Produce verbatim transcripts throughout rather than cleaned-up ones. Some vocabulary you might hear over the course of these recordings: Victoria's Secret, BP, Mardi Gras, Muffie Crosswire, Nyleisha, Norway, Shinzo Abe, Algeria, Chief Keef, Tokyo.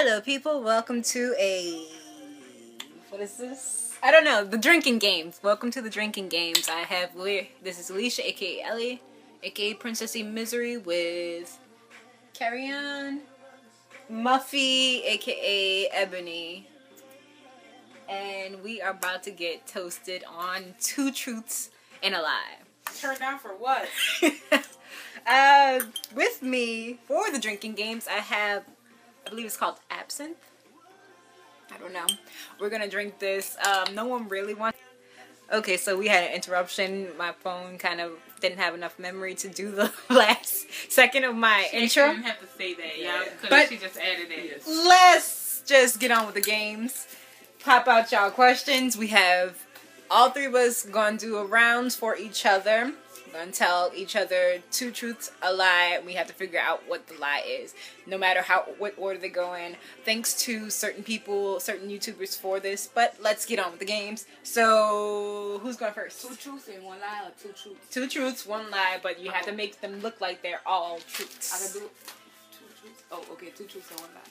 Hello people, welcome to a... what is this? I don't know, the drinking games. Welcome to the drinking games. I have... this is Alicia, aka Ellie, aka Princessy Misery with... Carry On, Muffie, aka Ebony. And we are about to get toasted on two truths and a lie. Turned down for what? uh, with me for the drinking games, I have... I believe it's called absinthe. I don't know. We're gonna drink this. Um, no one really wants. Okay, so we had an interruption. My phone kind of didn't have enough memory to do the last second of my she intro. Didn't have to say that, y'all, because she just added it. Let's just get on with the games. Pop out y'all questions. We have all three of us gonna do a round for each other. And tell each other two truths, a lie, and we have to figure out what the lie is, no matter how what order they go in. Thanks to certain people, certain YouTubers for this, but let's get on with the games. So who's going first? Two truths and one lie, or two truths? Two truths, one lie, but you oh. have to make them look like they're all truths. I can do two truths. Oh, okay, two truths and one lie.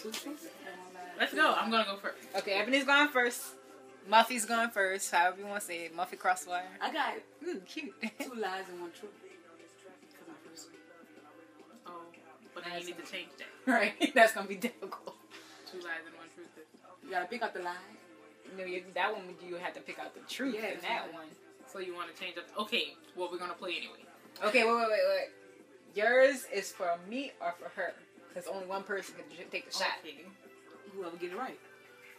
Two truths and one lie. Let's go. I'm gonna go first. Okay, Ebony's going first. Muffie's going first, however you want to say it. Muffie Crosswire. I got ooh, cute. Two lies and one truth. For my first week. Oh, but I need to change that. Right, that's going to be difficult. Two lies and one truth. You got to pick out the lie. No, that one you have to pick out the truth in yeah, that one. So you want to change up. Okay, well, we're going to play anyway. Okay, wait, wait, wait, wait. Yours is for me or for her? Because only one person can take the shot. Okay. Whoever get it right.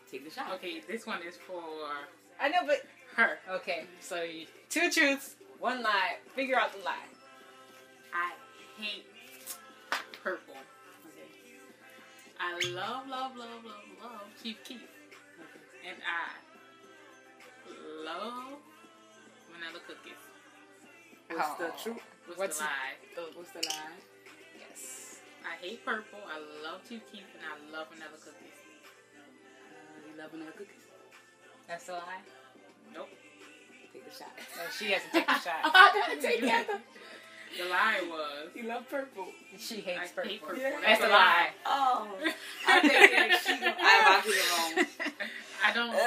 Take the shot. Okay, this one is for... I know, but... her. Okay, so you, two truths, one lie. Figure out the lie. I hate purple. Okay. I love, love, love, love, love Chief Keef. Okay. And I love vanilla cookies. What's oh. the truth? What's, What's the lie? The, What's the lie? Yes. I hate purple, I love Chief Keef, and I love vanilla cookies. Love vanilla cookies. That's a lie? Nope. Take the shot. No, she has to take the shot. Oh, I gotta take the shot. The lie was... you love purple. She hates I purple. Hate purple. Yeah. That's, That's a lie. lie. Oh. I think like, she's I wrong. I don't like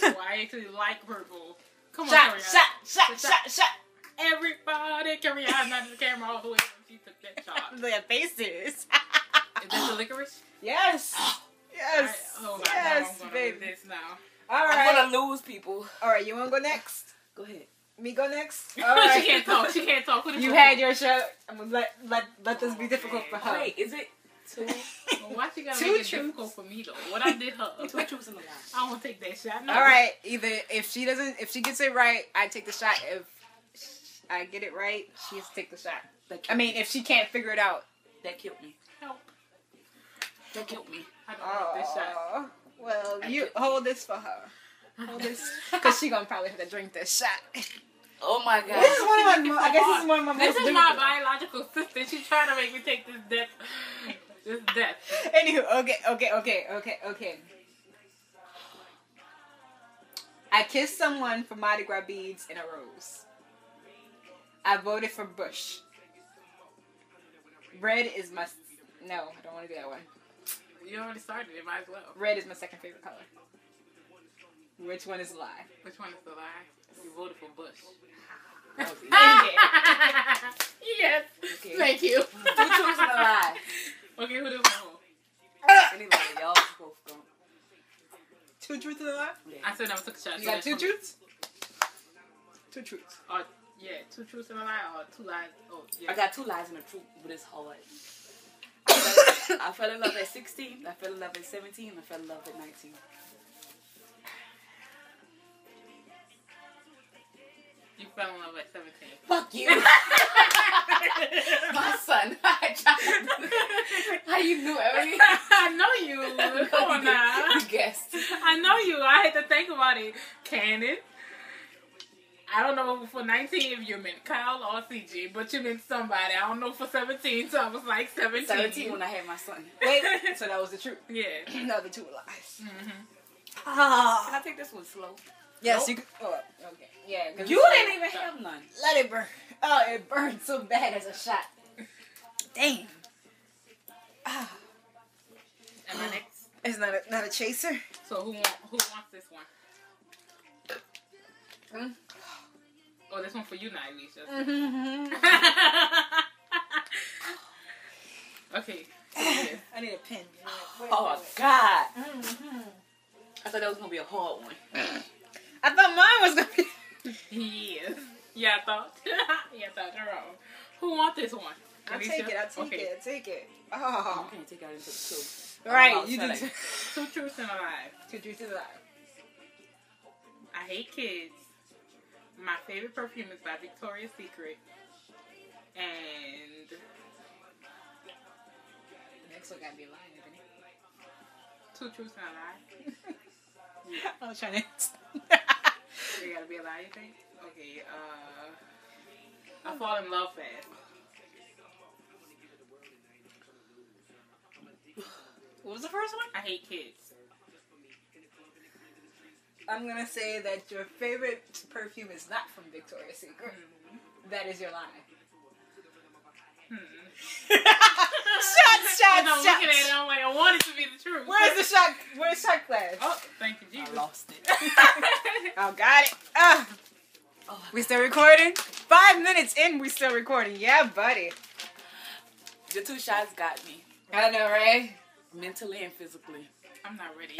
purple. I actually like purple. Come on, shot, Carry On. Shot, shot, shot, shot, shot. Everybody, Carry On. Not the camera all the way when she took that shot. Their faces. Is that the licorice? Yes. Yes. Right. Oh my yes, God, I'm baby. This now. All right. I'm gonna lose people. All right, you wanna go next? Go ahead. Me go next. All right. She can't talk. She can't talk. You had your show. I'm gonna let let let this oh, be difficult man. for her. Wait, is it two? Well, why she gotta two make it truths. difficult for me though? What I did her. Two truths and a lie. I won't take that shot. No. All right. Either if she doesn't, if she gets it right, I take the shot. If I get it right, she has to take the shot. I mean, if she can't figure it out, that killed me. Help. That killed me. I don't oh, like this shot. Well, I you hold this for her. Hold this. Because she's going to probably have to drink this shot. Oh my God. This is one of my, mo I guess this is one of my this most This is my biological sister. She's trying to make me take this death. This death. Anywho, okay, okay, okay, okay, okay. I kissed someone for Mardi Gras beads in a rose. I voted for Bush. Red is my... no, I don't want to do that one. You already started it, might as well. Red is my second favorite color. Which one is a lie? Which one is the lie? You voted for Bush. Yes. Okay. Thank you. Which one's the lie? Okay, who do I anyway, y'all both go. Two truths and a lie? Yeah. I said I took a shot. You so got two truths? Two truths. Or, yeah, two truths and a lie or two lies. Oh, yeah. I got two lies and a truth, but it's hard. I fell in love at sixteen, I fell in love at seventeen, I fell in love at nineteen. You fell in love at seventeen. Fuck you! My son. How you knew everything? I know you. Come on now. You guessed. I know you. I had to think about it. Cannon. I don't know for nineteen if you meant Kyle or C G, but you meant somebody. I don't know for seventeen, so I was like seventeen. seventeen when I had my son. Wait, so that was the truth. Yeah. No, the two lies. Mm-hmm. Oh. Can I take this one slow? Yes, nope. You can. Oh, okay. Yeah. You didn't even so. have none. Let it burn. Oh, it burned so bad as a shot. Damn. Ah. It's not a, not a chaser. So who want, who wants this one? Mm. Oh, this one for you, Nyleisha. Mm-hmm. Okay. I need a pen. Wait, oh, wait, wait. God. Mm-hmm. I thought that was going to be a hard one. I thought mine was going to be... Yes. Yeah, I thought. Yeah, I thought. You're wrong. Who wants this one? I'll Alicia? Take it. I'll take okay. it. I'll take it. Oh. You can't take out into the two. Right. You did two truths and a lie. Two truths and a lie. I hate kids. My favorite perfume is by Victoria's Secret. And... next one gotta be a lie, isn't it? Two truths and a lie. Yeah. I was trying to... You gotta be a lie, you think? Okay, uh... I fall in love fast. What was the first one? I hate kids. I'm gonna say that your favorite perfume is not from Victoria's Secret. Mm-hmm. That is your lie. Hmm. Shots, shots, shots. I'm looking at it, I'm like, I want it to be the truth. Where's the shot? Where's shot glass? Oh, thank you, Jesus. I lost it. I got it. Uh, oh, we still recording? Five minutes in, we still recording. Yeah, buddy. The two shots got me. I know, right? Mentally and physically. I'm not ready.